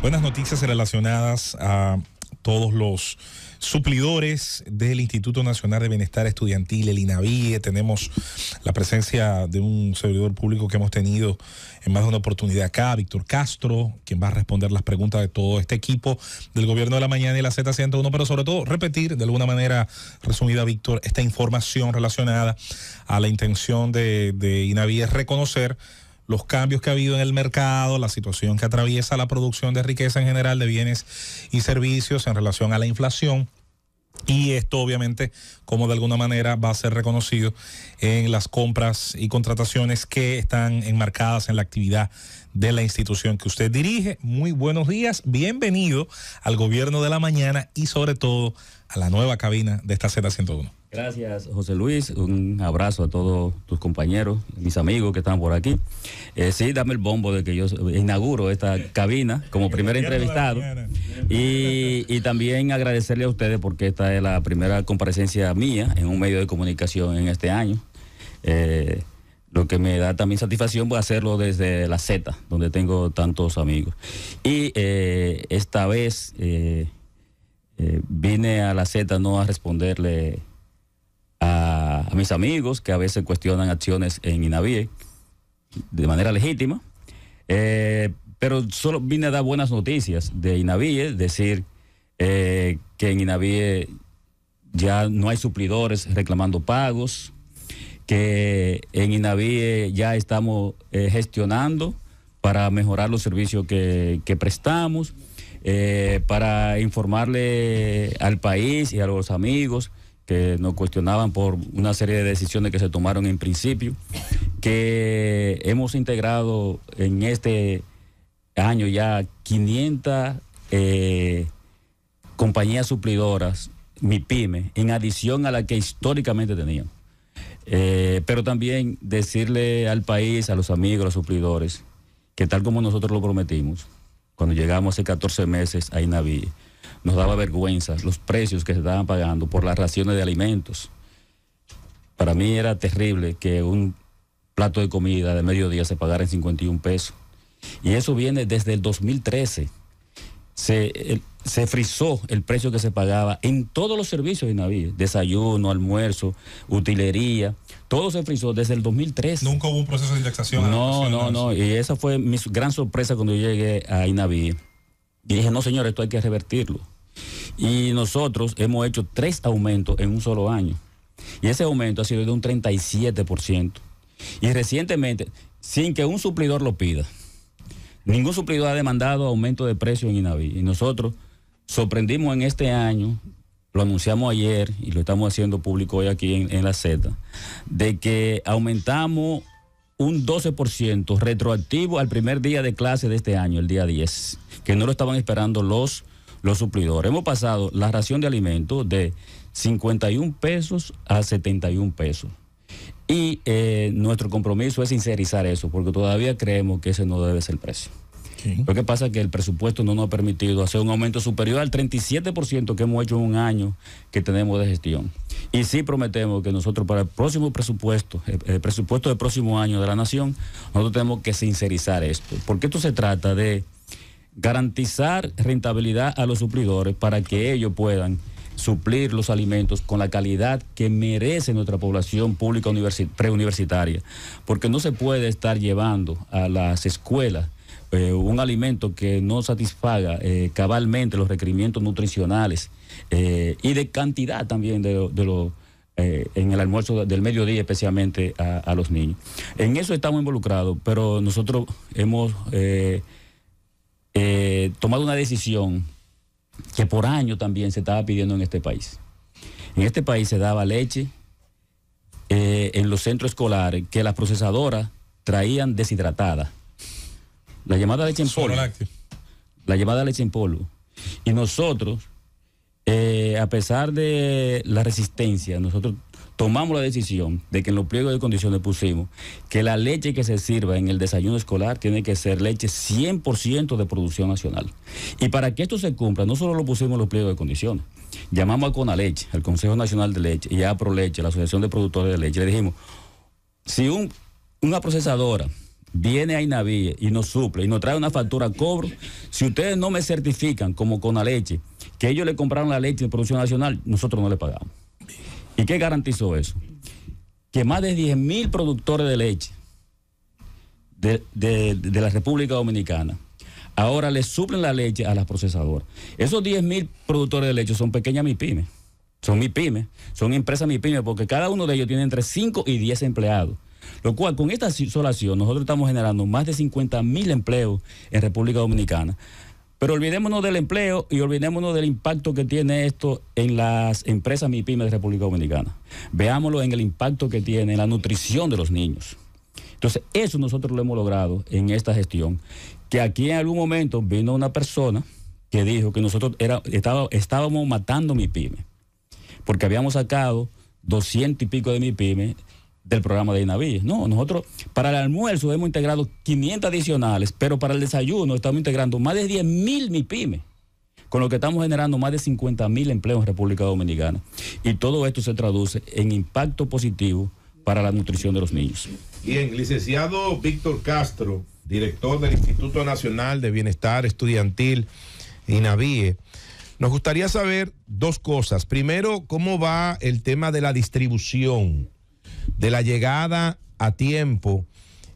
Buenas noticias relacionadas a todos los suplidores del Instituto Nacional de Bienestar Estudiantil, el INABIE. Tenemos la presencia de un servidor público que hemos tenido en más de una oportunidad acá, Víctor Castro, quien va a responder las preguntas de todo este equipo del Gobierno de la Mañana y la Z101, pero sobre todo repetir de alguna manera resumida, Víctor, esta información relacionada a la intención de INABIE es reconocer los cambios que ha habido en el mercado, la situación que atraviesa la producción de riqueza en general de bienes y servicios en relación a la inflación. Y esto obviamente, como de alguna manera va a ser reconocido en las compras y contrataciones que están enmarcadas en la actividad de la institución que usted dirige. Muy buenos días, bienvenido al Gobierno de la Mañana y sobre todo a la nueva cabina de esta Z101. Gracias, José Luis. Un abrazo a todos tus compañeros, mis amigos que están por aquí. Sí, dame el bombo de que yo inauguro esta cabina como primer entrevistado. Y también agradecerle a ustedes porque esta es la primera comparecencia mía en un medio de comunicación en este año. Lo que me da también satisfacción fue hacerlo desde la Z, donde tengo tantos amigos. Y esta vez vine a la Z no a responderle a mis amigos que a veces cuestionan acciones en INABIE de manera legítima, pero solo vine a dar buenas noticias de INABIE, decir que en INABIE ya no hay suplidores reclamando pagos, que en INABIE ya estamos gestionando para mejorar los servicios que prestamos, para informarle al país y a los amigos que nos cuestionaban por una serie de decisiones que se tomaron en principio, que hemos integrado en este año ya 500 compañías suplidoras, MIPYME, en adición a la que históricamente tenían. Pero también decirle al país, a los amigos, a los suplidores, que tal como nosotros lo prometimos, cuando llegamos hace 14 meses a INABIE, nos daba vergüenza los precios que se estaban pagando por las raciones de alimentos. Para mí era terrible que un plato de comida de mediodía se pagara en 51 pesos. Y eso viene desde el 2013. Se frisó el precio que se pagaba en todos los servicios de INABIE, desayuno, almuerzo, utilería, todo se frisó desde el 2013. ¿Nunca hubo un proceso de indexación? No, y esa fue mi gran sorpresa cuando yo llegué a INABIE. Y dije, no señor, esto hay que revertirlo. Y nosotros hemos hecho 3 aumentos en un solo año. Y ese aumento ha sido de un 37%. Y recientemente, sin que un suplidor lo pida, ningún suplidor ha demandado aumento de precio en INABIE. Y nosotros sorprendimos en este año, lo anunciamos ayer y lo estamos haciendo público hoy aquí en la Z, de que aumentamos un 12% retroactivo al primer día de clase de este año, el día 10, que no lo estaban esperando los suplidores. Hemos pasado la ración de alimentos de 51 pesos a 71 pesos. Y nuestro compromiso es sincerizar eso, porque todavía creemos que ese no debe ser el precio. Sí. Lo que pasa es que el presupuesto no nos ha permitido hacer un aumento superior al 37% que hemos hecho en un año que tenemos de gestión. Y sí prometemos que nosotros para el próximo presupuesto, el presupuesto del próximo año de la nación, nosotros tenemos que sincerizar esto. Porque esto se trata de garantizar rentabilidad a los suplidores para que ellos puedan suplir los alimentos con la calidad que merece nuestra población pública preuniversitaria. Porque no se puede estar llevando a las escuelas un alimento que no satisfaga cabalmente los requerimientos nutricionales y de cantidad también en el almuerzo del mediodía, especialmente a los niños. En eso estamos involucrados, pero nosotros hemos tomado una decisión que por año también se estaba pidiendo en este país. En este país se daba leche en los centros escolares que las procesadoras traían deshidratada. La llamada leche en polvo. La llamada leche en polvo. Y nosotros, a pesar de la resistencia, nosotros tomamos la decisión de que en los pliegos de condiciones pusimos que la leche que se sirva en el desayuno escolar tiene que ser leche 100% de producción nacional. Y para que esto se cumpla, no solo lo pusimos en los pliegos de condiciones, llamamos a Conaleche, al Consejo Nacional de Leche, y a Proleche, la Asociación de Productores de Leche, le dijimos, si una procesadora viene a INABIE y nos suple y nos trae una factura a cobro, si ustedes no me certifican como Conaleche que ellos le compraron la leche de producción nacional, nosotros no le pagamos. ¿Y qué garantizó eso? Que más de 10.000 productores de leche de la República Dominicana ahora le suplen la leche a las procesadoras. Esos 10.000 productores de leche son pequeñas MIPYMES, son MIPYMES, son empresas MIPYMES, porque cada uno de ellos tiene entre 5 y 10 empleados. Lo cual, con esta solación, nosotros estamos generando más de 50.000 empleos en República Dominicana. Pero olvidémonos del empleo y olvidémonos del impacto que tiene esto en las empresas MIPYMES de República Dominicana. Veámoslo en el impacto que tiene en la nutrición de los niños. Entonces, eso nosotros lo hemos logrado en esta gestión. Que aquí en algún momento vino una persona que dijo que nosotros estábamos matando MIPYMES, porque habíamos sacado 200 y pico de MIPYMES del programa de INABIE. No, nosotros para el almuerzo hemos integrado 500 adicionales, pero para el desayuno estamos integrando más de 10.000 MIPYMES, con lo que estamos generando más de 50.000 empleos en República Dominicana. Y todo esto se traduce en impacto positivo para la nutrición de los niños. Bien, licenciado Víctor Castro, director del Instituto Nacional de Bienestar Estudiantil, INABIE. Nos gustaría saber dos cosas. Primero, ¿cómo va el tema de la distribución, de la llegada a tiempo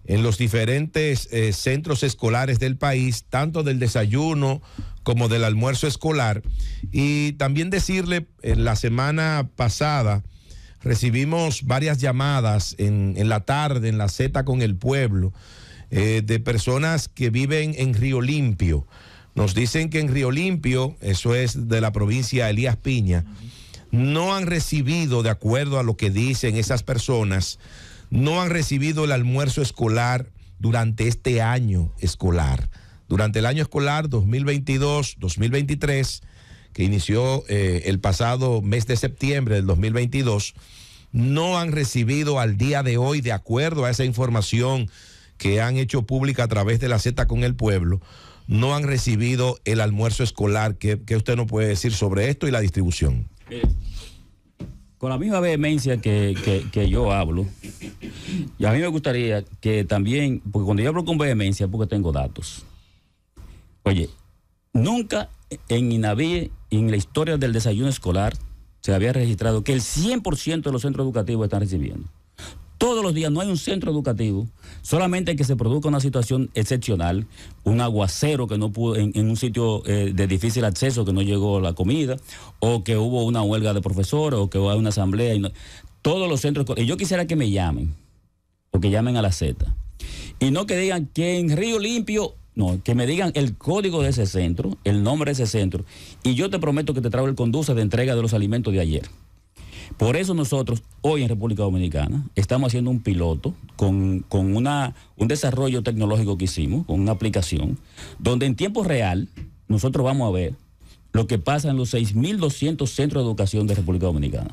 en los diferentes centros escolares del país, tanto del desayuno como del almuerzo escolar? Y también decirle, en la semana pasada recibimos varias llamadas en la tarde, en la Z con el Pueblo, de personas que viven en Río Limpio. Nos dicen que en Río Limpio, eso es de la provincia de Elías Piña, no han recibido, de acuerdo a lo que dicen esas personas, no han recibido el almuerzo escolar durante este año escolar. Durante el año escolar 2022-2023, que inició el pasado mes de septiembre del 2022, no han recibido al día de hoy, de acuerdo a esa información que han hecho pública a través de la Z con el Pueblo, no han recibido el almuerzo escolar. ¿Qué usted nos puede decir sobre esto y la distribución? Con la misma vehemencia que yo hablo, y a mí me gustaría que también, porque cuando yo hablo con vehemencia es porque tengo datos. Oye, nunca en INABIE, en la historia del desayuno escolar, se había registrado que el 100% de los centros educativos están recibiendo. Todos los días no hay un centro educativo, solamente que se produzca una situación excepcional, un aguacero que no pudo, en un sitio de difícil acceso que no llegó la comida, o que hubo una huelga de profesores, o que hubo una asamblea. Y no, todos los centros, y yo quisiera que me llamen, o que llamen a la Z, y no que digan que en Río Limpio, no, que me digan el código de ese centro, el nombre de ese centro, y yo te prometo que te traigo el conducto de entrega de los alimentos de ayer. Por eso nosotros hoy en República Dominicana estamos haciendo un piloto con un desarrollo tecnológico que hicimos, con una aplicación, donde en tiempo real nosotros vamos a ver lo que pasa en los 6.200 centros de educación de República Dominicana.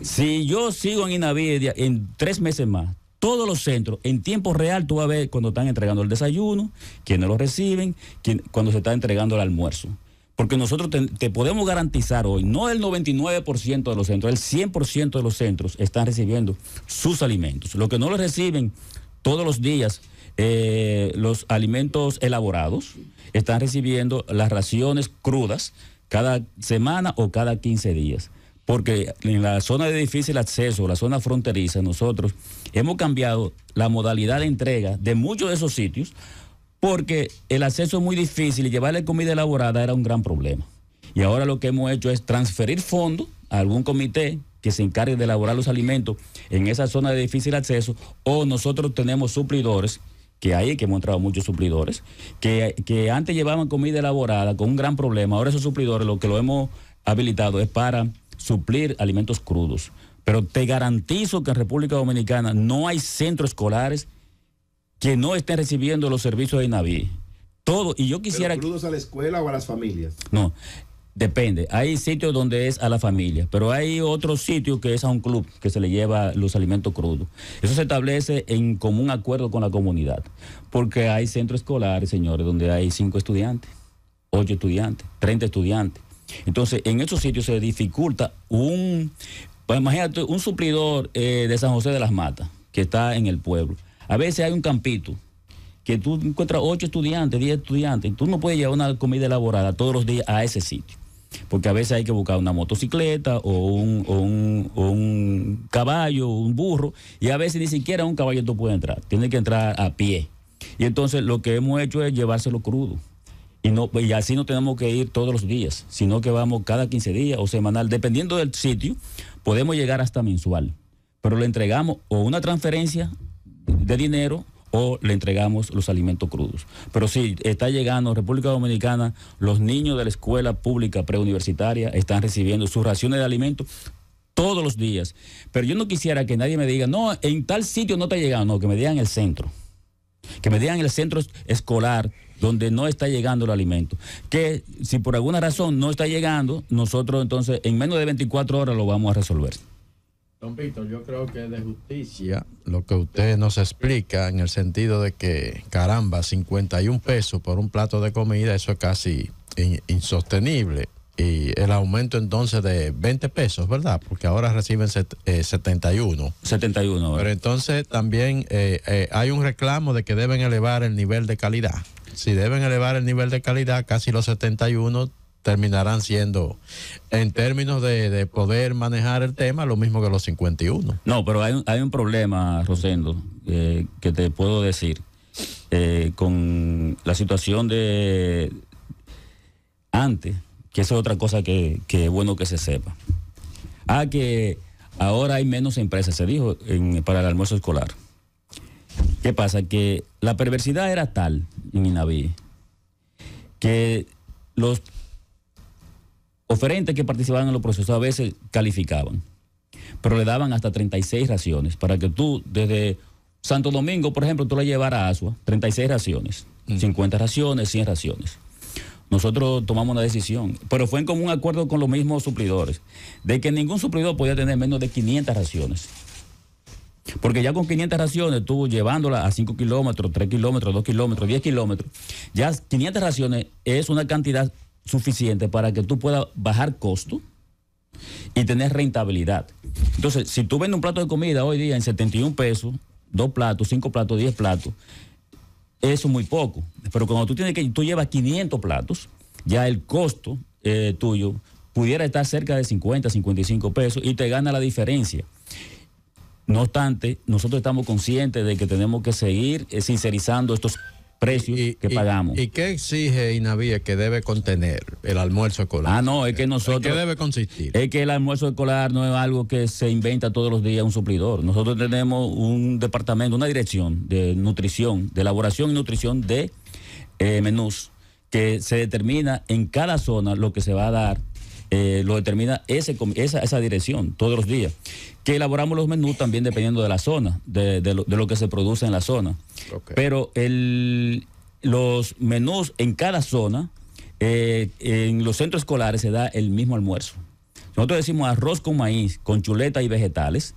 Si yo sigo en INABIE en 3 meses más, todos los centros, en tiempo real tú vas a ver cuando están entregando el desayuno, quiénes lo reciben, cuando se está entregando el almuerzo. Porque nosotros te podemos garantizar hoy, no el 99% de los centros, el 100% de los centros están recibiendo sus alimentos. Lo que no los reciben todos los días, los alimentos elaborados, están recibiendo las raciones crudas cada semana o cada 15 días. Porque en la zona de difícil acceso, la zona fronteriza, nosotros hemos cambiado la modalidad de entrega de muchos de esos sitios, porque el acceso es muy difícil y llevarle comida elaborada era un gran problema. Y ahora lo que hemos hecho es transferir fondos a algún comité que se encargue de elaborar los alimentos en esa zona de difícil acceso, o nosotros tenemos suplidores, que hemos entrado muchos suplidores, que antes llevaban comida elaborada con un gran problema. Ahora esos suplidores lo que lo hemos habilitado es para suplir alimentos crudos. Pero te garantizo que en República Dominicana no hay centros escolares que no estén recibiendo los servicios de INABIE. Todo, y yo quisiera... ¿Pero crudos a la escuela o a las familias? No, depende. Hay sitios donde es a la familia, pero hay otro sitio que es a un club que se le lleva los alimentos crudos. Eso se establece en común acuerdo con la comunidad, porque hay centros escolares, señores, donde hay 5 estudiantes, 8 estudiantes, 30 estudiantes. Entonces, en esos sitios se dificulta pues imagínate, un suplidor de San José de las Matas, que está en el pueblo, A veces hay un campito que tú encuentras 8 estudiantes, 10 estudiantes, y tú no puedes llevar una comida elaborada todos los días a ese sitio, porque a veces hay que buscar una motocicleta o un caballo, un burro, y a veces ni siquiera un caballo tú puedes entrar, tienes que entrar a pie. Y entonces lo que hemos hecho es llevárselo crudo, y así no tenemos que ir todos los días, sino que vamos cada 15 días o semanal, dependiendo del sitio, podemos llegar hasta mensual, pero le entregamos o una transferencia de dinero o le entregamos los alimentos crudos. Pero sí, está llegando a República Dominicana, los niños de la escuela pública preuniversitaria están recibiendo sus raciones de alimentos todos los días. Pero yo no quisiera que nadie me diga, no, en tal sitio no está llegando, no, que me digan el centro. Que me digan el centro escolar donde no está llegando el alimento. Que si por alguna razón no está llegando, nosotros entonces en menos de 24 horas lo vamos a resolver. Don Víctor, yo creo que es de justicia lo que usted nos explica, en el sentido de que, caramba, 51 pesos por un plato de comida, eso es casi insostenible. Y el aumento entonces de 20 pesos, ¿verdad? Porque ahora reciben 71. 71, ¿verdad? Pero entonces también hay un reclamo de que deben elevar el nivel de calidad. Si deben elevar el nivel de calidad, casi los 71 terminarán siendo, en términos de poder manejar el tema, lo mismo que los 51. No, pero hay un problema, Rosendo, que te puedo decir, con la situación de antes, que esa es otra cosa que es bueno que se sepa. Que ahora hay menos empresas, se dijo, para el almuerzo escolar. ¿Qué pasa? Que la perversidad era tal en INABIE que los oferentes que participaban en los procesos a veces calificaban, pero le daban hasta 36 raciones para que tú, desde Santo Domingo, por ejemplo, tú la llevaras a Asua, 36 raciones, 50 raciones, 100 raciones. Nosotros tomamos una decisión, pero fue en común acuerdo con los mismos suplidores, de que ningún suplidor podía tener menos de 500 raciones. Porque ya con 500 raciones, tú llevándola a 5 kilómetros, 3 kilómetros, 2 kilómetros, 10 kilómetros, ya 500 raciones es una cantidad suficiente para que tú puedas bajar costo y tener rentabilidad. Entonces, si tú vendes un plato de comida hoy día en 71 pesos, 2 platos, 5 platos, 10 platos, eso es muy poco. Pero cuando tú llevas 500 platos, ya el costo tuyo pudiera estar cerca de 50, 55 pesos y te gana la diferencia. No obstante, nosotros estamos conscientes de que tenemos que seguir sincerizando estos precios que pagamos. ¿Y qué exige INABIE que debe contener el almuerzo escolar? No, es que nosotros... ¿En qué debe consistir? Es que el almuerzo escolar no es algo que se inventa todos los días un suplidor. Nosotros tenemos un departamento, una dirección de nutrición, de elaboración y nutrición de menús, que se determina en cada zona lo que se va a dar. Lo determina esa dirección todos los días, que elaboramos los menús también dependiendo de la zona, de lo que se produce en la zona. Okay. Pero los menús en cada zona, en los centros escolares se da el mismo almuerzo. Nosotros decimos arroz con maíz, con chuleta y vegetales.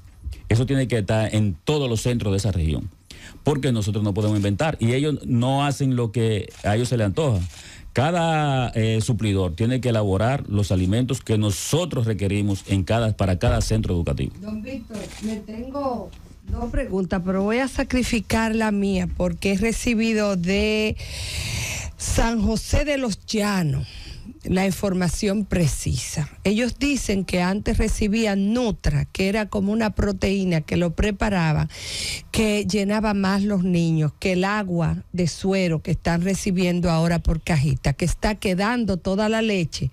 Eso tiene que estar en todos los centros de esa región, porque nosotros no podemos inventar, y ellos no hacen lo que a ellos se les antoja. Cada suplidor tiene que elaborar los alimentos que nosotros requerimos para cada centro educativo. Don Víctor, le tengo dos preguntas, pero voy a sacrificar la mía porque he recibido de San José de los Llanos la información precisa. Ellos dicen que antes recibían Nutra, que era como una proteína que lo preparaban, que llenaba más los niños, que el agua de suero que están recibiendo ahora por cajita, que está quedando toda la leche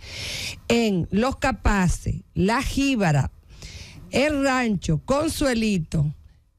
en Los Capaces, La Jíbara, El Rancho, Consuelito,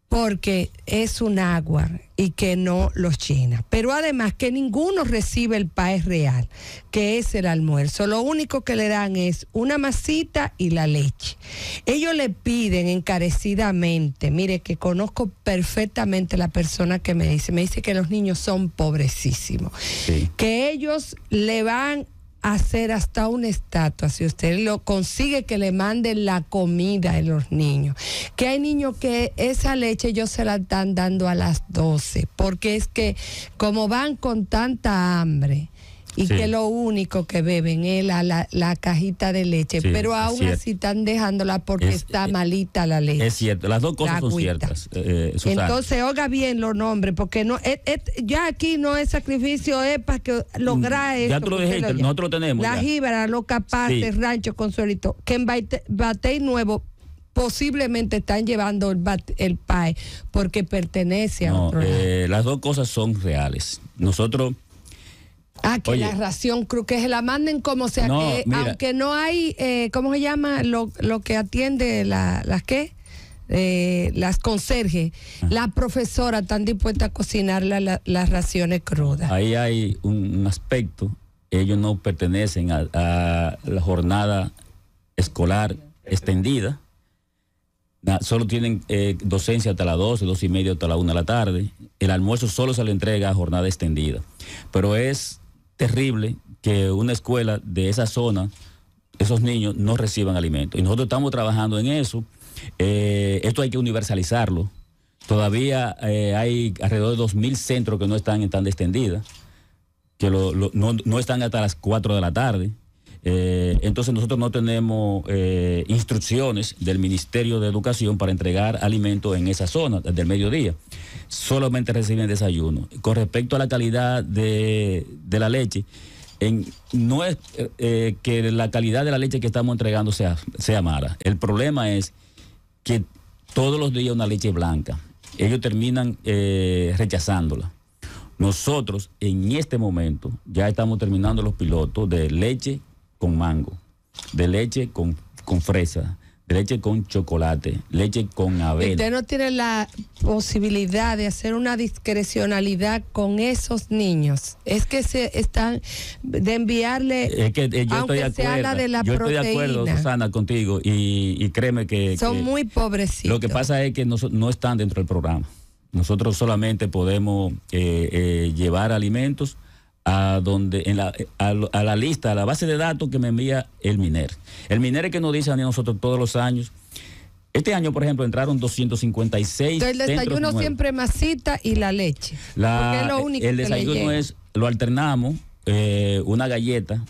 porque es un agua y que no los llena. Pero además que ninguno recibe el país real, que es el almuerzo. Lo único que le dan es una masita y la leche. Ellos le piden encarecidamente, mire que conozco perfectamente la persona que me dice que los niños son pobrecísimos, sí, que ellos le van hacer hasta una estatua si usted lo consigue que le manden la comida a los niños, que hay niños que esa leche ellos se la están dando a las 12, porque es que como van con tanta hambre y sí, que lo único que beben es la cajita de leche, sí, pero aún así están dejándola porque está malita la leche. Es cierto, las dos cosas son ciertas. Entonces, oiga bien los nombres, porque no ya aquí no es sacrificio, es para que lograr eso. Ya tú lo dijiste, nosotros lo tenemos. La Jíbara, Los Capaces, sí, Rancho Consuelito, que en Batey Nuevo posiblemente están llevando el PAE porque pertenece a otro lado. Las dos cosas son reales. Nosotros... que oye, la ración cruz, que se la manden como sea, no, que mira, aunque no hay, ¿cómo se llama? Lo que atiende las ¿qué? Las conserjes, las profesoras están dispuestas a cocinar las raciones crudas. Ahí hay un aspecto, ellos no pertenecen a la jornada escolar extendida, solo tienen docencia hasta las 12, 2:30 hasta la 1 de la tarde, el almuerzo solo se le entrega a jornada extendida, pero es terrible que una escuela de esa zona, esos niños no reciban alimento. Y nosotros estamos trabajando en eso. Esto hay que universalizarlo. Todavía hay alrededor de 2.000 centros que no están en tan extendida, que no están hasta las 4 de la tarde. Entonces nosotros no tenemos instrucciones del Ministerio de Educación para entregar alimentos en esa zona desde el mediodía. Solamente reciben desayuno. Con respecto a la calidad de la leche, no es que la calidad de la leche que estamos entregando sea mala. El problema es que todos los días una leche blanca. Ellos terminan rechazándola. Nosotros en este momento ya estamos terminando los pilotos de leche con mango, de leche con fresa, de leche con chocolate, leche con avena. ¿Usted no tiene la posibilidad de hacer una discrecionalidad con esos niños? Es que se están de enviarle, es que yo aunque estoy sea la de la yo proteína. Estoy de acuerdo, Susana, contigo, y créeme que... Son muy pobrecitos. Lo que pasa es que no están dentro del programa. Nosotros solamente podemos llevar alimentos a donde a la lista, a la base de datos que me envía el MINER. El MINER es que nos dice a nosotros todos los años. Este año, por ejemplo, entraron 256. Entonces, el desayuno siempre masita y la leche. Porque es lo único el desayuno que le lo alternamos, una galleta,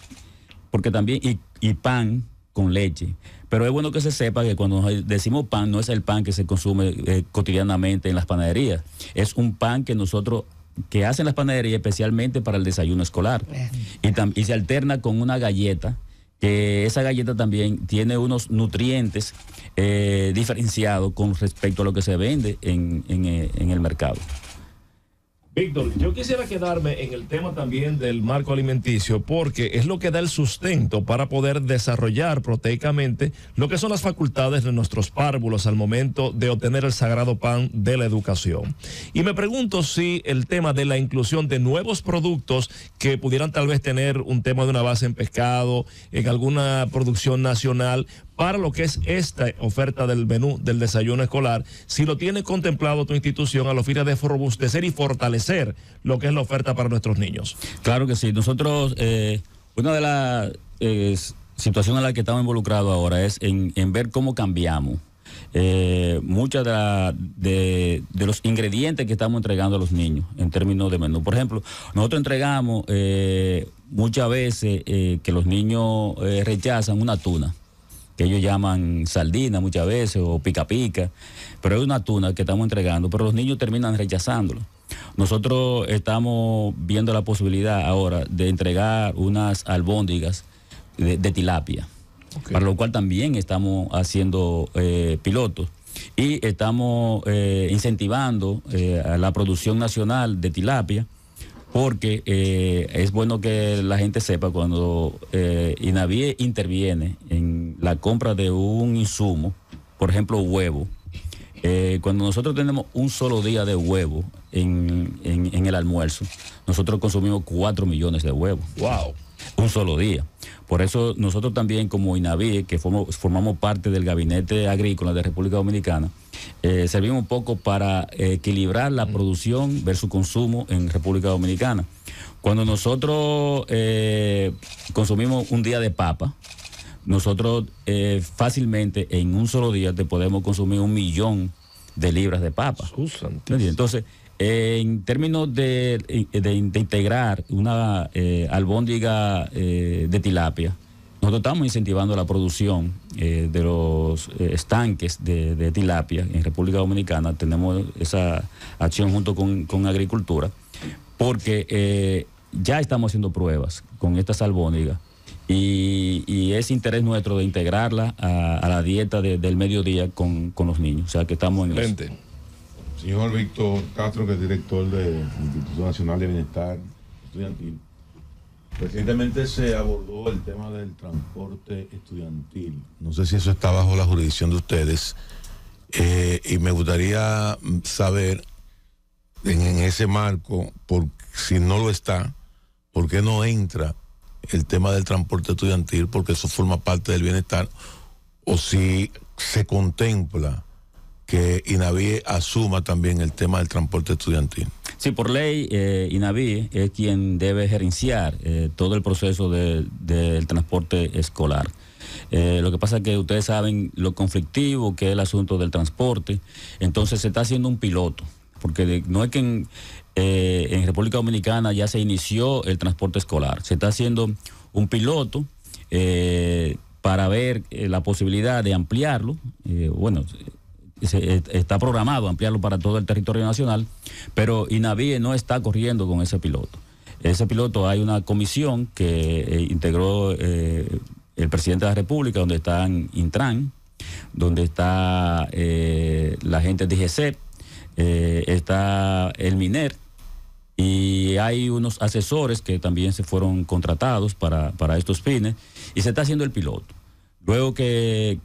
porque también, y pan con leche. Pero es bueno que se sepa que cuando decimos pan, no es el pan que se consume cotidianamente en las panaderías. Es un pan que nosotros... que hacen las panaderías especialmente para el desayuno escolar. Y se alterna con una galleta, que esa galleta también tiene unos nutrientes diferenciados con respecto a lo que se vende en el mercado. Víctor, yo quisiera quedarme en el tema también del marco alimenticio, porque es lo que da el sustento para poder desarrollar proteicamente lo que son las facultades de nuestros párvulos al momento de obtener el sagrado pan de la educación. Y me pregunto si el tema de la inclusión de nuevos productos que pudieran tal vez tener un tema de una base en pescado, en alguna producción nacional, para lo que es esta oferta del menú del desayuno escolar, si lo tiene contemplado tu institución a los fines de robustecer y fortalecer lo que es la oferta para nuestros niños. Claro que sí. Nosotros, una de las situaciones en las que estamos involucrados ahora es en ver cómo cambiamos muchas de los ingredientes que estamos entregando a los niños en términos de menú. Por ejemplo, nosotros entregamos muchas veces que los niños rechazan una tuna, que ellos llaman sardina muchas veces, o pica pica, pero es una tuna que estamos entregando, pero los niños terminan rechazándola. Nosotros estamos viendo la posibilidad ahora de entregar unas albóndigas de tilapia, okay, para lo cual también estamos haciendo pilotos, y estamos incentivando a la producción nacional de tilapia, porque es bueno que la gente sepa cuando INABIE interviene en la compra de un insumo, por ejemplo huevo, cuando nosotros tenemos un solo día de huevo en el almuerzo, nosotros consumimos 4 millones de huevos. ¡Wow! Un solo día. Por eso nosotros también como INABIE, que formamos parte del Gabinete Agrícola de República Dominicana, servimos un poco para equilibrar la producción versus consumo en República Dominicana. Cuando nosotros consumimos un día de papa, nosotros fácilmente en un solo día te podemos consumir 1 millón de libras de papa. Entonces, En términos de integrar una albóndiga de tilapia, nosotros estamos incentivando la producción de los estanques de tilapia en República Dominicana. Tenemos esa acción junto con Agricultura, porque ya estamos haciendo pruebas con estas albóndigas y es interés nuestro de integrarla a la dieta del mediodía con los niños. O sea que estamos en eso. Señor Víctor Castro, que es director del Instituto Nacional de Bienestar Estudiantil. Recientemente se abordó el tema del transporte estudiantil. No sé si eso está bajo la jurisdicción de ustedes. Y me gustaría saber, en ese marco, si no lo está, ¿por qué no entra el tema del transporte estudiantil? Porque eso forma parte del bienestar. O si se contempla que INABIE asuma también el tema del transporte estudiantil. Sí, por ley, INABIE es quien debe gerenciar todo el proceso del transporte escolar. Lo que pasa es que ustedes saben lo conflictivo que es el asunto del transporte, entonces se está haciendo un piloto, porque no es que en República Dominicana ya se inició el transporte escolar, se está haciendo un piloto para ver la posibilidad de ampliarlo, bueno... Está programado ampliarlo para todo el territorio nacional, pero INABIE no está corriendo con ese piloto. Ese piloto, hay una comisión que integró el presidente de la República, donde están Intran, donde está la gente de IGC, está el MINER, y hay unos asesores que también se fueron contratados para estos fines, y se está haciendo el piloto. Luego que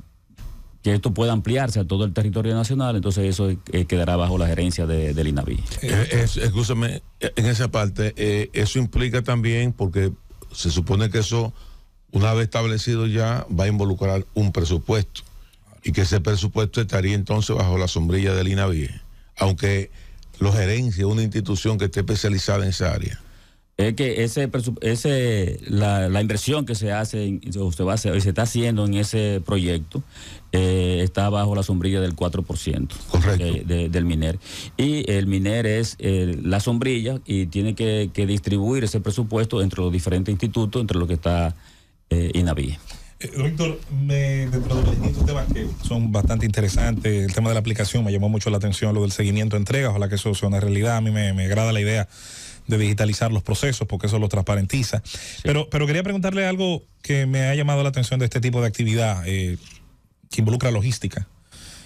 esto pueda ampliarse a todo el territorio nacional, entonces eso quedará bajo la gerencia del INABIE. Excúsame, en esa parte, eso implica también, porque se supone que eso, una vez establecido ya, va a involucrar un presupuesto, y que ese presupuesto estaría entonces bajo la sombrilla del INABIE, aunque lo gerencia una institución que esté especializada en esa área. Es que la inversión que se hace o se está haciendo en ese proyecto está bajo la sombrilla del 4%. Correcto. Del MINER. Y el MINER es la sombrilla y tiene que distribuir ese presupuesto entre los diferentes institutos, entre los que está INABIE. Víctor, dentro de los distintos temas que son bastante interesantes, el tema de la aplicación me llamó mucho la atención, lo del seguimiento de entregas, ojalá que eso sea una realidad. A mí me agrada la idea de digitalizar los procesos, porque eso lo transparentiza. Sí. Pero quería preguntarle algo que me ha llamado la atención de este tipo de actividad, que involucra logística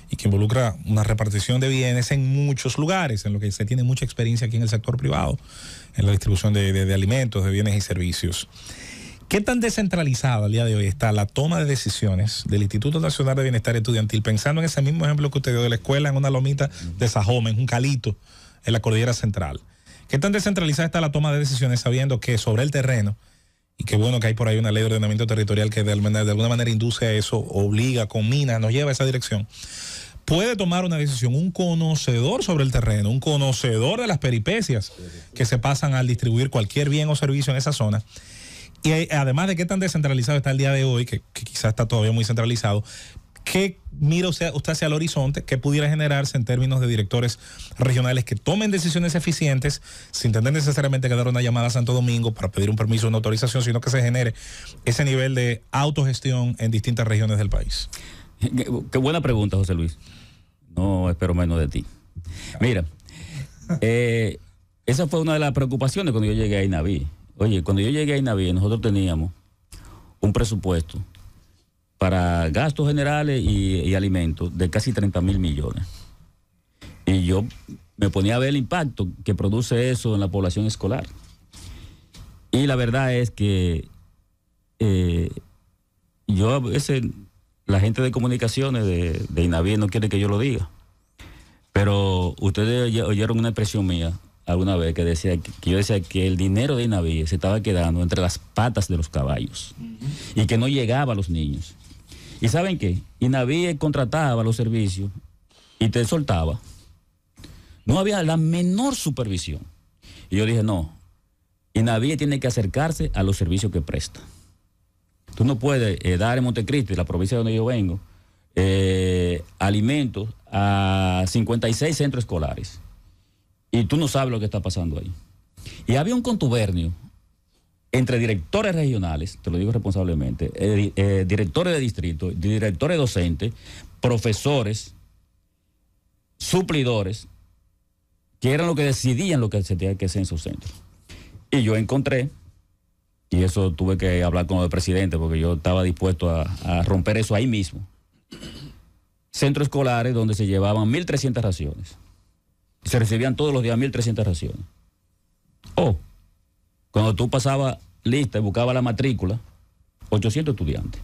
y que involucra una repartición de bienes en muchos lugares, en lo que se tiene mucha experiencia aquí en el sector privado, en la distribución de alimentos, de bienes y servicios. ¿Qué tan descentralizada al día de hoy está la toma de decisiones del Instituto Nacional de Bienestar Estudiantil? Pensando en ese mismo ejemplo que usted dio de la escuela, en una lomita de Sajoma, en un calito, en la Cordillera Central. ¿Qué tan descentralizada está la toma de decisiones, sabiendo que sobre el terreno, y qué bueno que hay por ahí una ley de ordenamiento territorial que de alguna manera induce a eso, obliga, combina, nos lleva a esa dirección? Puede tomar una decisión un conocedor sobre el terreno, un conocedor de las peripecias que se pasan al distribuir cualquier bien o servicio en esa zona. Y además de qué tan descentralizado está el día de hoy, que quizás está todavía muy centralizado, ¿qué mira usted hacia el horizonte que pudiera generarse en términos de directores regionales que tomen decisiones eficientes sin tener necesariamente que dar una llamada a Santo Domingo para pedir un permiso, una autorización, sino que se genere ese nivel de autogestión en distintas regiones del país? Qué buena pregunta, José Luis. No espero menos de ti. Mira, esa fue una de las preocupaciones cuando yo llegué a INABIE. Oye, cuando yo llegué a INABIE, nosotros teníamos un presupuesto para gastos generales y alimentos de casi 30.000 millones. Y yo me ponía a ver el impacto que produce eso en la población escolar. Y la verdad es que yo a veces, la gente de comunicaciones de INABIE no quiere que yo lo diga, pero ustedes oyeron una expresión mía alguna vez que decía que yo decía que el dinero de INABIE se estaba quedando entre las patas de los caballos y que no llegaba a los niños. ¿Y saben qué? INABIE contrataba los servicios y te soltaba. No había la menor supervisión. Y yo dije, no, INABIE tiene que acercarse a los servicios que presta. Tú no puedes dar en Montecristi, la provincia de donde yo vengo, alimentos a 56 centros escolares y tú no sabes lo que está pasando ahí. Y había un contubernio entre directores regionales, te lo digo responsablemente, directores de distrito, directores docentes, profesores, suplidores, que eran los que decidían lo que se tenía que hacer en sus centros. Y yo encontré, y eso tuve que hablar con el presidente, porque yo estaba dispuesto a romper eso ahí mismo, centros escolares donde se llevaban 1.300 raciones. Se recibían todos los días 1.300 raciones. Cuando tú pasabas lista y buscabas la matrícula, 800 estudiantes.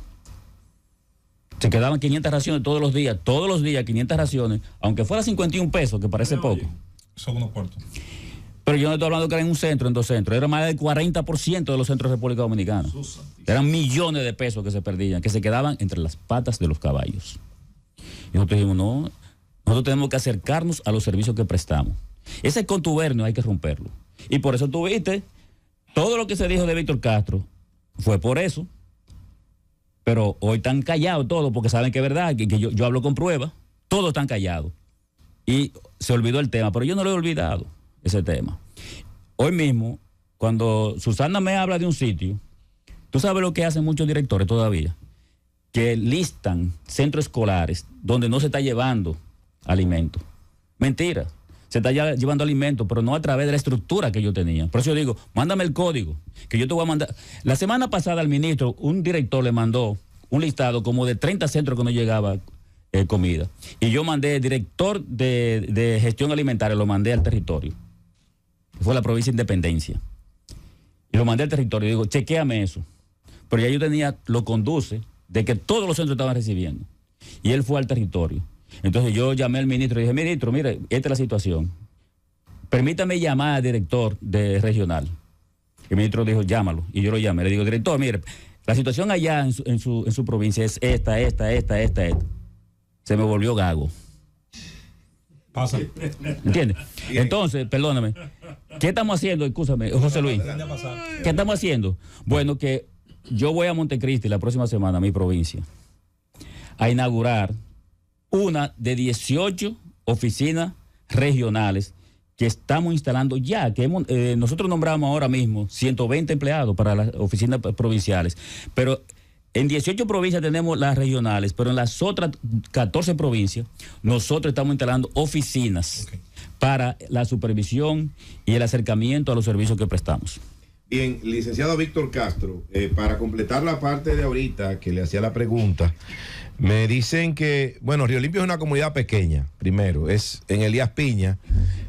Se quedaban 500 raciones todos los días 500 raciones, aunque fuera 51 pesos, que parece poco. Son unos cuartos. Pero yo no estoy hablando que era en un centro, en dos centros. Era más del 40% de los centros de República Dominicana. Eran millones de pesos que se perdían, que se quedaban entre las patas de los caballos. Y nosotros dijimos, no, nosotros tenemos que acercarnos a los servicios que prestamos. Ese contubernio hay que romperlo. Y por eso tuviste... Todo lo que se dijo de Víctor Castro fue por eso, pero hoy están callados todos porque saben que es verdad, que yo hablo con pruebas, todos están callados. Y se olvidó el tema, pero yo no lo he olvidado, ese tema. Hoy mismo, cuando Susana me habla de un sitio, tú sabes lo que hacen muchos directores todavía, que listan centros escolares donde no se está llevando alimento. Mentira. Se está llevando alimentos, pero no a través de la estructura que yo tenía. Por eso yo digo, mándame el código, que yo te voy a mandar. La semana pasada al ministro, un director le mandó un listado como de 30 centros que no llegaba comida. Y yo mandé, director de gestión alimentaria, lo mandé al territorio. Fue la provincia de Independencia. Y lo mandé al territorio. Y digo, chequéame eso. Pero ya yo tenía, lo conduce, de que todos los centros estaban recibiendo. Y él fue al territorio. Entonces yo llamé al ministro y dije, ministro, mire, esta es la situación. Permítame llamar al director de regional. El ministro dijo, llámalo. Y yo lo llamé. Le digo, director, mire, la situación allá en su provincia es esta. Se me volvió gago. Pasa. ¿Entiendes? Entonces, perdóname. ¿Qué estamos haciendo? Escúchame, José Luis. ¿Qué estamos haciendo? Bueno, que yo voy a Montecristi la próxima semana, a mi provincia, a inaugurar una de 18 oficinas regionales que estamos instalando ya, que hemos, nosotros nombramos ahora mismo 120 empleados para las oficinas provinciales, pero en 18 provincias tenemos las regionales, pero en las otras 14 provincias nosotros estamos instalando oficinas para la supervisión y el acercamiento a los servicios que prestamos. Bien, licenciado Víctor Castro, para completar la parte de ahorita que le hacía la pregunta, me dicen que, bueno, Río Limpio es una comunidad pequeña, primero, es en Elías Piña,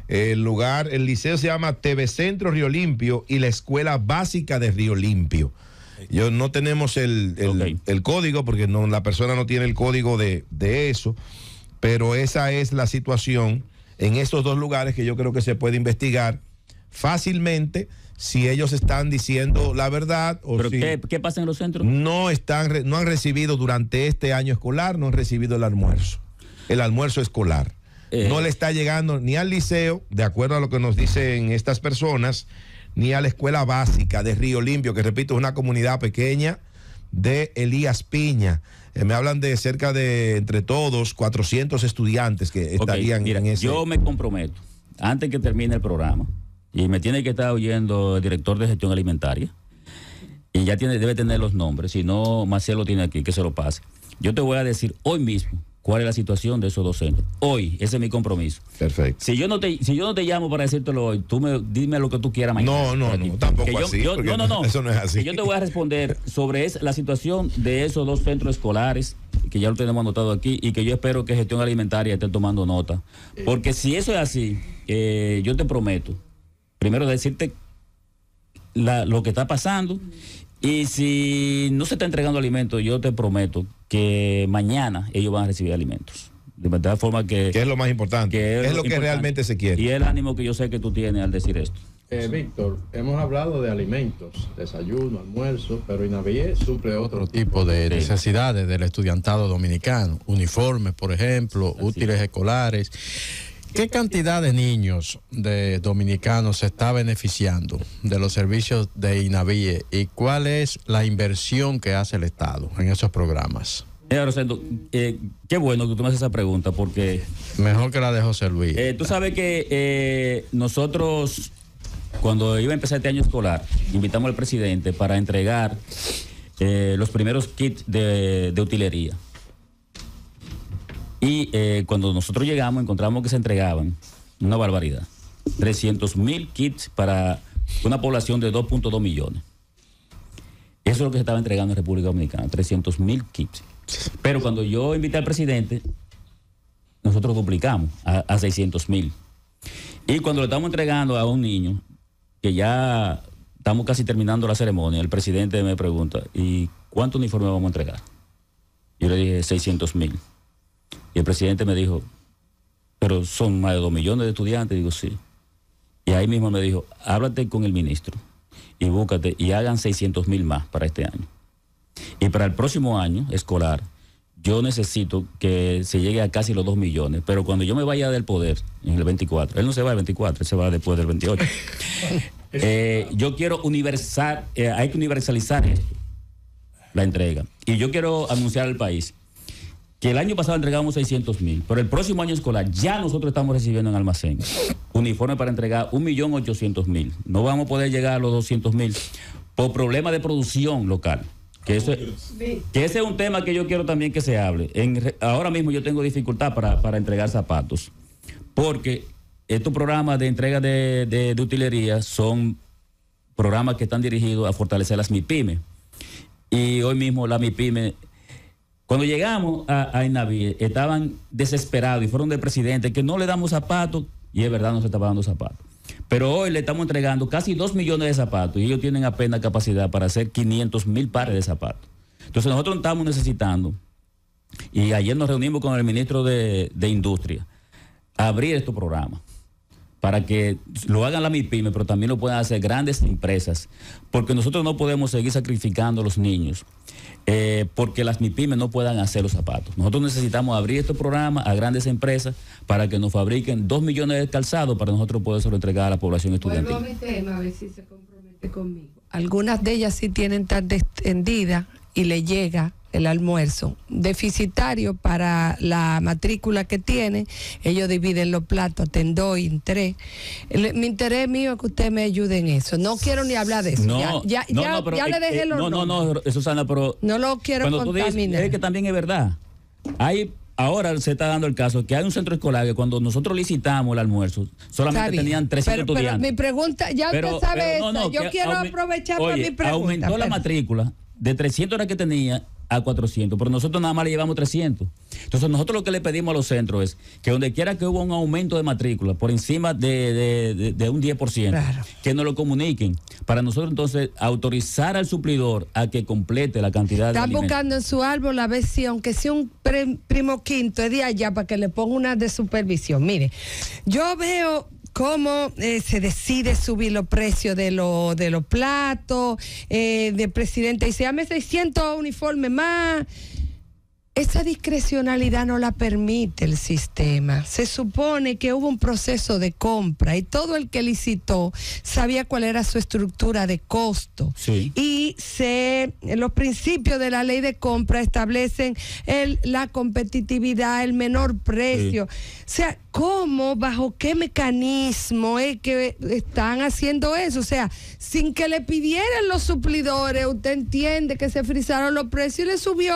el lugar, el liceo se llama TV Centro Río Limpio y la Escuela Básica de Río Limpio. Yo no tenemos el código porque no, la persona no tiene el código de eso, pero esa es la situación en estos dos lugares que yo creo que se puede investigar fácilmente. Si ellos están diciendo la verdad o ¿pero si qué pasa en los centros? No han recibido durante este año escolar, no han recibido el almuerzo escolar. No le está llegando ni al liceo, de acuerdo a lo que nos dicen estas personas, ni a la escuela básica de Río Limpio, que repito, es una comunidad pequeña de Elías Piña. Me hablan de cerca de, entre todos, 400 estudiantes que estarían en ese... Yo me comprometo, antes que termine el programa, y me tiene que estar oyendo el director de gestión alimentaria. Y ya debe tener los nombres. Si no, Marcelo tiene aquí, que se lo pase. Yo te voy a decir hoy mismo cuál es la situación de esos dos centros. Hoy, ese es mi compromiso. Perfecto. Si yo no te llamo para decírtelo hoy, dime lo que tú quieras mañana. No, tampoco yo, así. No. Eso no es así. Yo te voy a responder sobre la situación de esos dos centros escolares, que ya lo tenemos anotado aquí, y que yo espero que gestión alimentaria esté tomando nota. Porque si eso es así, yo te prometo, primero decirte lo que está pasando, y si no se está entregando alimentos, yo te prometo que mañana ellos van a recibir alimentos. De tal forma que es lo más importante, que es lo que realmente se quiere. Y el ánimo que yo sé que tú tienes al decir esto. Víctor, hemos hablado de alimentos, desayuno, almuerzo, pero INABIE suple otro tipo de necesidades del estudiantado dominicano. Uniformes, por ejemplo, útiles escolares. ¿Qué cantidad de niños de dominicanos se está beneficiando de los servicios de INABIE y cuál es la inversión que hace el Estado en esos programas? Rosendo, qué bueno que tú me haces esa pregunta, porque... Mejor que la de José Luis. Tú sabes que nosotros, cuando iba a empezar este año escolar, invitamos al presidente para entregar los primeros kits de utilería. Y cuando nosotros llegamos, encontramos que se entregaban una barbaridad. 300.000 kits para una población de 2.2 millones. Eso es lo que se estaba entregando en República Dominicana, 300.000 kits. Pero cuando yo invité al presidente, nosotros duplicamos a 600.000. Y cuando le estamos entregando a un niño, que ya estamos casi terminando la ceremonia, el presidente me pregunta, ¿y cuánto uniforme vamos a entregar? Yo le dije 600.000. Y el presidente me dijo, pero son más de 2 millones de estudiantes. Digo, sí. Y ahí mismo me dijo, háblate con el ministro y búscate y hagan 600.000 más para este año. Y para el próximo año escolar, yo necesito que se llegue a casi los 2 millones. Pero cuando yo me vaya del poder, en el 24, él no se va el 24, él se va después del 28. Yo quiero hay que universalizar la entrega. Y yo quiero anunciar al país que el año pasado entregamos 600.000, pero el próximo año escolar ya nosotros estamos recibiendo en almacén uniforme para entregar 1.800.000. No vamos a poder llegar a los 200.000 por problema de producción local. Que ese es un tema que yo quiero también que se hable. Ahora mismo yo tengo dificultad para entregar zapatos, porque estos programas de entrega de utilería son programas que están dirigidos a fortalecer las MIPYME. Y hoy mismo la MIPYME, cuando llegamos a INABIE, estaban desesperados y fueron del presidente que no le damos zapatos, y es verdad, no se estaba dando zapatos. Pero hoy le estamos entregando casi 2 millones de zapatos y ellos tienen apenas capacidad para hacer 500.000 pares de zapatos. Entonces nosotros estamos necesitando, y ayer nos reunimos con el ministro de Industria, abrir estos programas para que lo hagan las MIPYME, pero también lo puedan hacer grandes empresas, porque nosotros no podemos seguir sacrificando a los niños, porque las MIPYME no puedan hacer los zapatos. Nosotros necesitamos abrir estos programas a grandes empresas para que nos fabriquen 2 millones de calzados para nosotros poder ser entregar a la población estudiantil. Vuelvo a mi tema, a ver si se compromete conmigo. Algunas de ellas sí tienen tarde extendida y le llega el almuerzo deficitario para la matrícula que tienen. Ellos dividen los platos, atendó, entré. Mi interés mío es que usted me ayude en eso. No quiero ni hablar de eso. Ya le dejé los nombres. No, Susana, pero no lo quiero contaminar. Tú dices, es que también es verdad. Ahora se está dando el caso que hay un centro escolar que cuando nosotros licitamos el almuerzo solamente tenían 300 estudiantes. Pero mi pregunta, usted sabe eso. Yo quiero aprovechar para mi pregunta. Aumentó la matrícula de 300 horas que tenía a 400, pero nosotros nada más le llevamos 300. Entonces nosotros lo que le pedimos a los centros es que donde quiera que hubo un aumento de matrícula por encima de un 10%, claro, que nos lo comuniquen, para nosotros entonces autorizar al suplidor a que complete la cantidad de alimentos. Está buscando en su árbol a ver si, aunque sea un primo quinto, es de allá para que le ponga una de supervisión. Mire, yo veo cómo se decide subir los precios de los platos, del presidente dice, dame 600 uniformes más. Esa discrecionalidad no la permite el sistema. Se supone que hubo un proceso de compra y todo el que licitó sabía cuál era su estructura de costo. Sí. Y los principios de la ley de compra establecen la competitividad, el menor precio. Sí. O sea, ¿cómo, bajo qué mecanismo es que están haciendo eso? O sea, sin que le pidieran los suplidores, usted entiende que se frizaron los precios y le subió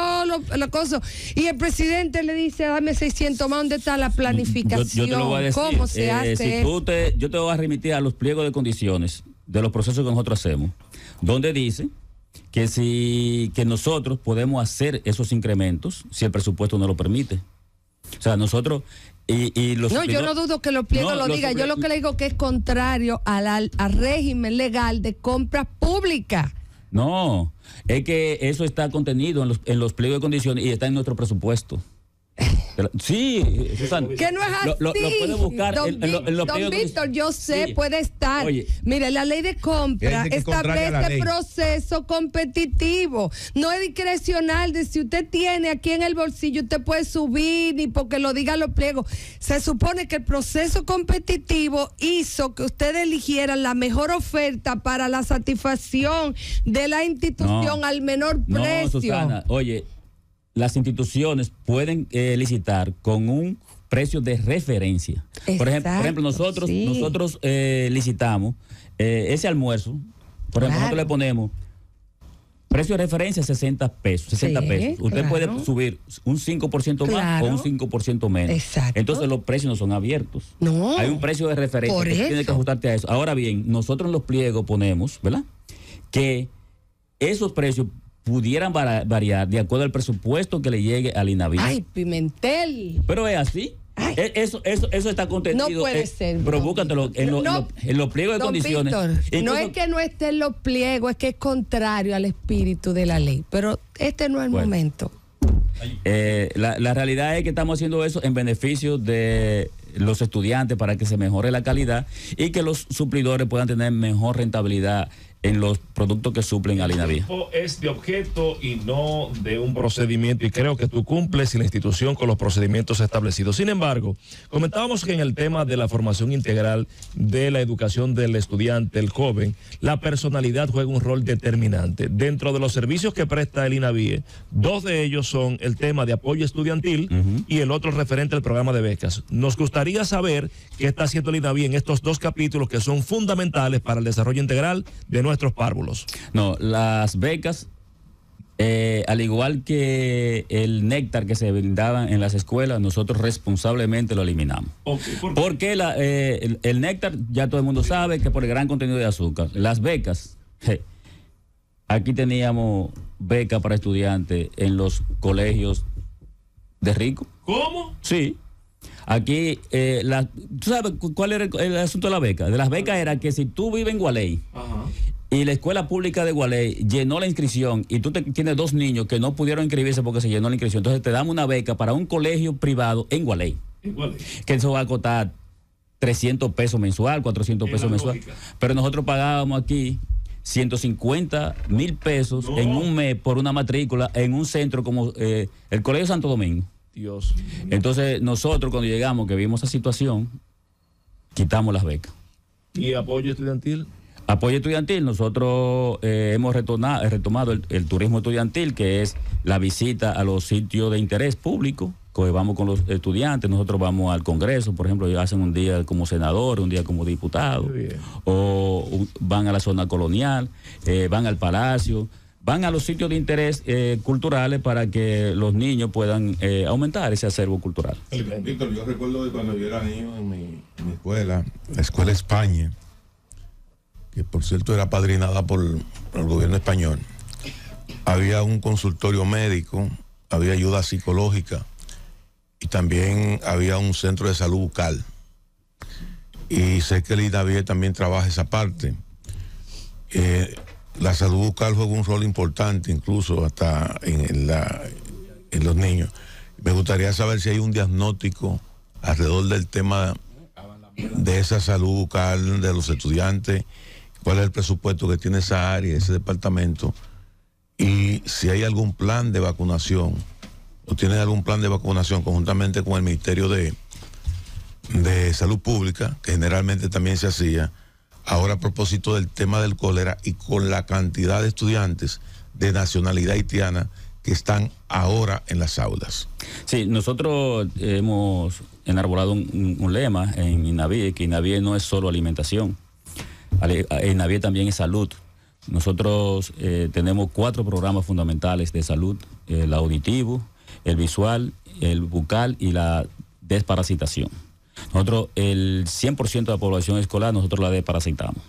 la cosa. Y el presidente le dice, dame 600 más, ¿dónde está la planificación? Yo te lo voy a decir. ¿Cómo se hace si tú yo te voy a remitir a los pliegos de condiciones de los procesos que nosotros hacemos, donde dice que nosotros podemos hacer esos incrementos si el presupuesto no lo permite. O sea, nosotros... yo no dudo que los pliegos lo digan. Yo lo que le digo que es contrario al régimen legal de compras públicas. No, es que eso está contenido en los pliegos de condiciones y está en nuestro presupuesto. Sí, Susana. Que no es así. Lo puede buscar. Don Víctor, yo sé, sí, puede estar. Oye, mire, la ley de compra establece proceso competitivo. No es discrecional de si usted tiene aquí en el bolsillo, usted puede subir ni porque lo digan los pliegos. Se supone que el proceso competitivo hizo que ustedes eligieran la mejor oferta para la satisfacción de la institución al menor precio. Susana, oye. las instituciones pueden licitar con un precio de referencia. Exacto, por ejemplo, nosotros licitamos ese almuerzo, por ejemplo, nosotros le ponemos precio de referencia 60 pesos. Usted puede subir un 5% más o un 5% menos. Exacto. Entonces los precios no son abiertos. No. Hay un precio de referencia. Por eso. Tiene que ajustarte a eso. Ahora bien, nosotros en los pliegos ponemos, ¿verdad?, que esos precios pudieran variar de acuerdo al presupuesto que le llegue al INABIE. ¡Ay, Pimentel! Pero es así. Eso está contenido. No puede ser. Provócatelo en los pliegos de condiciones. Víctor, no es que no estén los pliegos, es que es contrario al espíritu de la ley. Pero este no es el momento. La realidad es que estamos haciendo eso en beneficio de los estudiantes para que se mejore la calidad y que los suplidores puedan tener mejor rentabilidad en los productos que suplen al INABIE. Es de objeto y no de un procedimiento, y creo que tú cumples y la institución con los procedimientos establecidos. Sin embargo, comentábamos que en el tema de la formación integral de la educación del estudiante, el joven, la personalidad juega un rol determinante. Dentro de los servicios que presta el INABIE, dos de ellos son el tema de apoyo estudiantil y el otro referente al programa de becas. Nos gustaría saber qué está haciendo el INABIE en estos dos capítulos que son fundamentales para el desarrollo integral de nuestros párvulos. No, las becas, al igual que el néctar que se brindaban en las escuelas, nosotros responsablemente lo eliminamos. Okay, porque el néctar, ya todo el mundo sabe que por el gran contenido de azúcar. Las becas, aquí teníamos becas para estudiantes en los colegios de ricos. ¿Cómo? Sí. Aquí, ¿tú sabes cuál era el asunto de la beca? De las becas era que si tú vives en Gualey, ajá, y la escuela pública de Gualey llenó la inscripción y tú tienes dos niños que no pudieron inscribirse porque se llenó la inscripción, entonces te damos una beca para un colegio privado en Gualey, que eso va a costar 300 pesos mensual, 400 pesos mensual. Lógica. Pero nosotros pagábamos aquí 150,000 pesos en un mes por una matrícula en un centro como el Colegio Santo Domingo. Dios. Entonces nosotros cuando llegamos, que vimos esa situación, quitamos las becas. ¿Y apoyo estudiantil? Apoyo estudiantil, nosotros hemos retomado el turismo estudiantil, que es la visita a los sitios de interés público, que vamos con los estudiantes, nosotros vamos al Congreso, por ejemplo, ellos hacen un día como senador, un día como diputado, o van a la zona colonial, van al Palacio. Van a los sitios de interés culturales para que los niños puedan aumentar ese acervo cultural. Víctor, yo recuerdo de cuando yo era niño en mi escuela, la Escuela España, que por cierto era padrinada por el gobierno español. Había un consultorio médico, había ayuda psicológica y también había un centro de salud bucal. Y sé que el INABIE también trabaja esa parte. La salud bucal juega un rol importante, incluso hasta en los niños. Me gustaría saber si hay un diagnóstico alrededor del tema de esa salud bucal de los estudiantes, cuál es el presupuesto que tiene esa área, ese departamento, y si hay algún plan de vacunación, o tienen algún plan de vacunación conjuntamente con el Ministerio de Salud Pública, que generalmente también se hacía. Ahora, a propósito del tema del cólera y con la cantidad de estudiantes de nacionalidad haitiana que están ahora en las aulas. Sí, nosotros hemos enarbolado un lema en INABIE, que INABIE no es solo alimentación, INABIE también es salud. Nosotros tenemos 4 programas fundamentales de salud, el auditivo, el visual, el bucal y la desparasitación. Nosotros, el 100% de la población escolar, nosotros la desparasitamos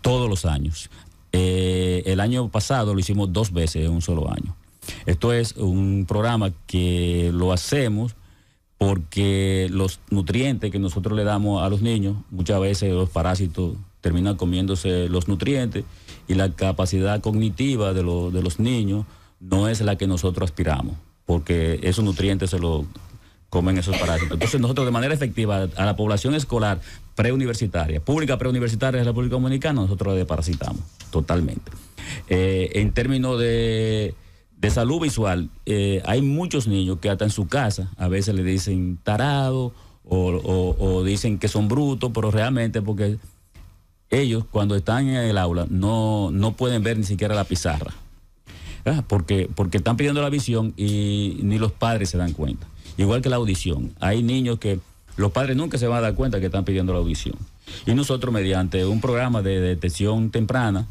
todos los años. El año pasado lo hicimos 2 veces en un solo año. Esto es un programa que lo hacemos porque los nutrientes que nosotros le damos a los niños, muchas veces los parásitos terminan comiéndose los nutrientes y la capacidad cognitiva de los niños no es la que nosotros aspiramos, porque esos nutrientes se los comen esos parásitos. Entonces nosotros de manera efectiva a la población escolar preuniversitaria, pública preuniversitaria de la República Dominicana, nosotros la desparasitamos totalmente. En términos de salud visual, hay muchos niños que hasta en su casa a veces le dicen tarado o dicen que son brutos, pero realmente porque ellos cuando están en el aula no pueden ver ni siquiera la pizarra. porque están pidiendo la visión y ni los padres se dan cuenta. Igual que la audición. Hay niños que los padres nunca se van a dar cuenta que están pidiendo la audición. Y nosotros, mediante un programa de detección temprana,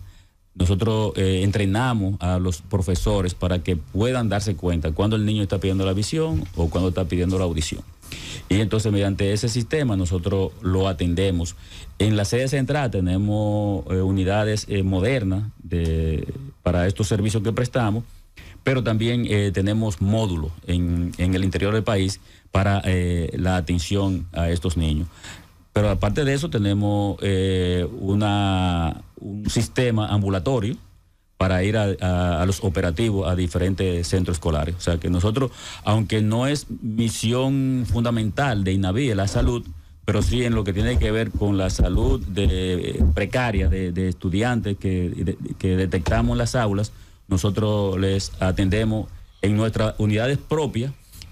nosotros entrenamos a los profesores para que puedan darse cuenta cuando el niño está pidiendo la visión o cuando está pidiendo la audición. Y entonces, mediante ese sistema, nosotros lo atendemos. En la sede central tenemos unidades modernas para estos servicios que prestamos, pero también tenemos módulos en el interior del país para la atención a estos niños. Pero aparte de eso tenemos un sistema ambulatorio para ir a los operativos a diferentes centros escolares. O sea que nosotros, aunque no es misión fundamental de INABIE la salud, pero sí en lo que tiene que ver con la salud precaria de estudiantes que detectamos en las aulas, nosotros les atendemos en nuestras unidades propias.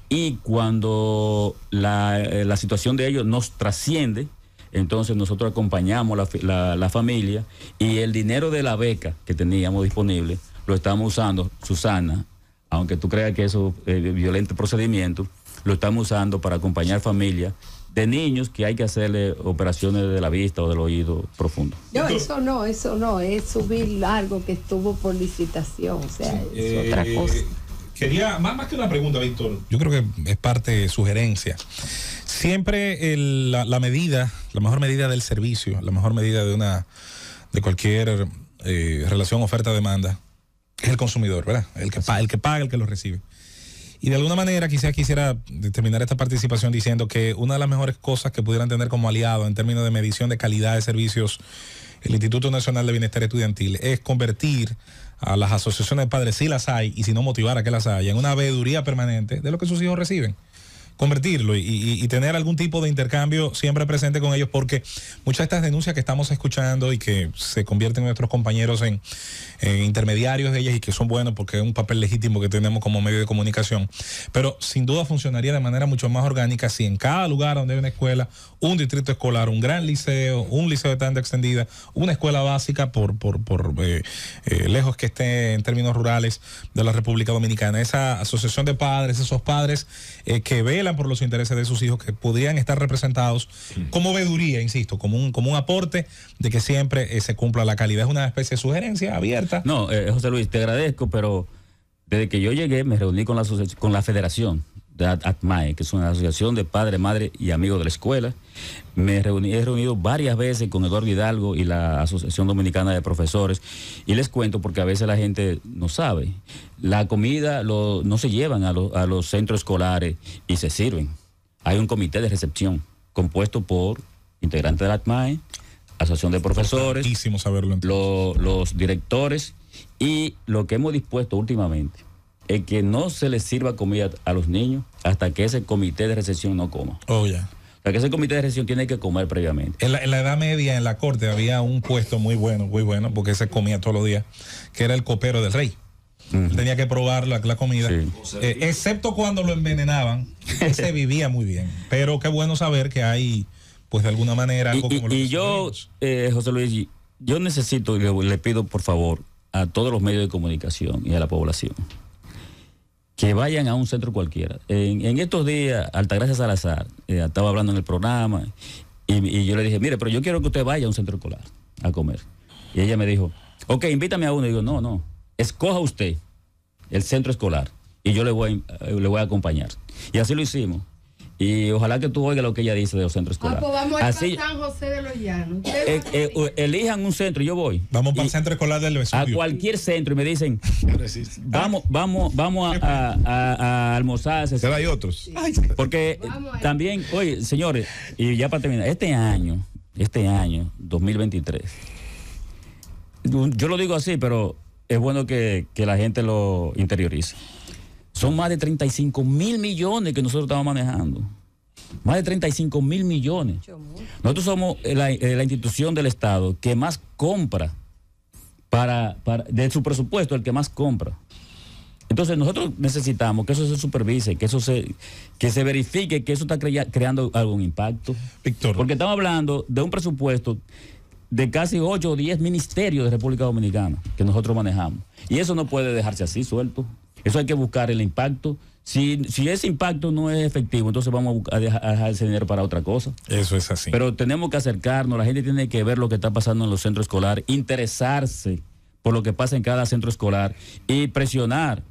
Y cuando la situación de ellos nos trasciende, entonces nosotros acompañamos la familia, y el dinero de la beca que teníamos disponible lo estamos usando, Susana, aunque tú creas que eso es violento procedimiento, lo estamos usando para acompañar familias de niños que hay que hacerle operaciones de la vista o del oído profundo. No, eso no, es subir algo que estuvo por licitación, o sea, sí, es otra cosa. Quería, más que una pregunta, Víctor, yo creo que es parte de sugerencia. Siempre la mejor medida del servicio, la mejor medida de cualquier relación oferta-demanda, es el consumidor, ¿verdad? El que paga, el que lo recibe. Y de alguna manera quizás quisiera terminar esta participación diciendo que una de las mejores cosas que pudieran tener como aliado en términos de medición de calidad de servicios el Instituto Nacional de Bienestar Estudiantil es convertir a las asociaciones de padres, si las hay, y si no, motivar a que las haya, en una veeduría permanente de lo que sus hijos reciben. Convertirlo y tener algún tipo de intercambio siempre presente con ellos, porque muchas de estas denuncias que estamos escuchando y que se convierten nuestros compañeros en intermediarios de ellas, y que son buenos porque es un papel legítimo que tenemos como medio de comunicación, pero sin duda funcionaría de manera mucho más orgánica si en cada lugar donde hay una escuela, un distrito escolar, un gran liceo, un liceo de tanda extendida, una escuela básica por lejos que esté en términos rurales de la República Dominicana, esa asociación de padres, esos padres que velan por los intereses de sus hijos, que podrían estar representados como veeduría, insisto, como un aporte de que siempre se cumpla la calidad. Es una especie de sugerencia abierta. No, José Luis, te agradezco, pero desde que yo llegué me reuní con la Federación de ATMAE, que es una asociación de padres, madres y amigos de la escuela. He reunido varias veces con Eduardo Hidalgo y la Asociación Dominicana de Profesores, y les cuento porque a veces la gente no sabe. La comida no se llevan a los centros escolares y se sirven. Hay un comité de recepción compuesto por integrantes de la ATMAE, Asociación de Profesores, los directores, y lo que hemos dispuesto últimamente es que no se les sirva comida a los niños hasta que ese comité de recepción no coma. Oh, ya. Yeah. O sea, que ese comité de recepción tiene que comer previamente. En la Edad Media, en la corte, había un puesto muy bueno, porque se comía todos los días, que era el copero del rey. Uh-huh. Tenía que probar la comida, sí. Excepto cuando lo envenenaban, se vivía muy bien. Pero qué bueno saber que hay, pues de alguna manera, algo como lo que... Y yo, José Luis, yo necesito, y le pido por favor a todos los medios de comunicación y a la población, que vayan a un centro cualquiera. En estos días, Altagracia Salazar estaba hablando en el programa y yo le dije, mire, pero yo quiero que usted vaya a un centro escolar a comer. Y ella me dijo, ok, invítame a uno. Y digo, no, escoja usted el centro escolar y yo le voy a acompañar. Y así lo hicimos. Y ojalá que tú oigas lo que ella dice de los centros escolares. Pues vamos a ir para San José de los Llanos. Elijan un centro, yo voy. Vamos para el centro escolar del Vesubio. A cualquier centro, y me dicen, vamos a almorzar ese centro. Pero hay otros. Sí. Porque también, oye, señores, y ya para terminar, este año, 2023, yo lo digo así, pero es bueno que la gente lo interiorice. Son más de 35,000 millones que nosotros estamos manejando. Más de 35,000 millones. Nosotros somos la institución del Estado que más compra de su presupuesto, el que más compra. Entonces nosotros necesitamos que eso se supervise, que eso se verifique, que eso está creando algún impacto. Víctor. Porque estamos hablando de un presupuesto de casi 8 o 10 ministerios de República Dominicana que nosotros manejamos. Y eso no puede dejarse así suelto. Eso hay que buscar el impacto. Si ese impacto no es efectivo, entonces vamos a dejar ese dinero para otra cosa. Eso es así. Pero tenemos que acercarnos, la gente tiene que ver lo que está pasando en los centros escolares, interesarse por lo que pasa en cada centro escolar y presionar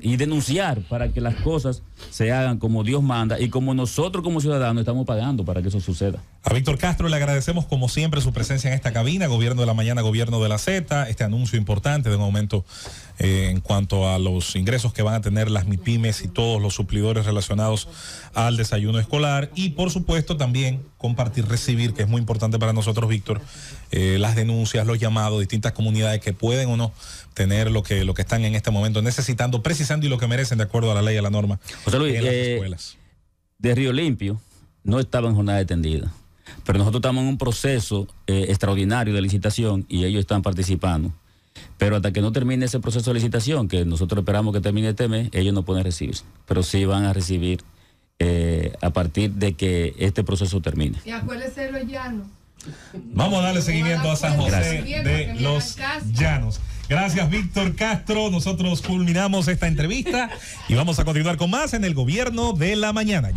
y denunciar para que las cosas se hagan como Dios manda y como nosotros como ciudadanos estamos pagando para que eso suceda. A Víctor Castro le agradecemos como siempre su presencia en esta cabina, Gobierno de la Mañana, Gobierno de la Z, este anuncio importante de un aumento en cuanto a los ingresos que van a tener las MIPYMES y todos los suplidores relacionados al desayuno escolar y por supuesto también compartir, recibir, que es muy importante para nosotros, Víctor, las denuncias, los llamados, distintas comunidades que pueden o no tener lo que están en este momento necesitando, precisando y lo que merecen de acuerdo a la ley y a la norma. José Luis, en las escuelas de Río Limpio no estaba en jornada extendida, pero nosotros estamos en un proceso extraordinario de licitación y ellos están participando. Pero hasta que no termine ese proceso de licitación, que nosotros esperamos que termine este mes, ellos no pueden recibirse, pero sí van a recibir a partir de que este proceso termine. Y acuérdese los llanos. Vamos a darle seguimiento a San José de los Llanos. Gracias, Víctor Castro. Nosotros culminamos esta entrevista y vamos a continuar con más en el Gobierno de la Mañana.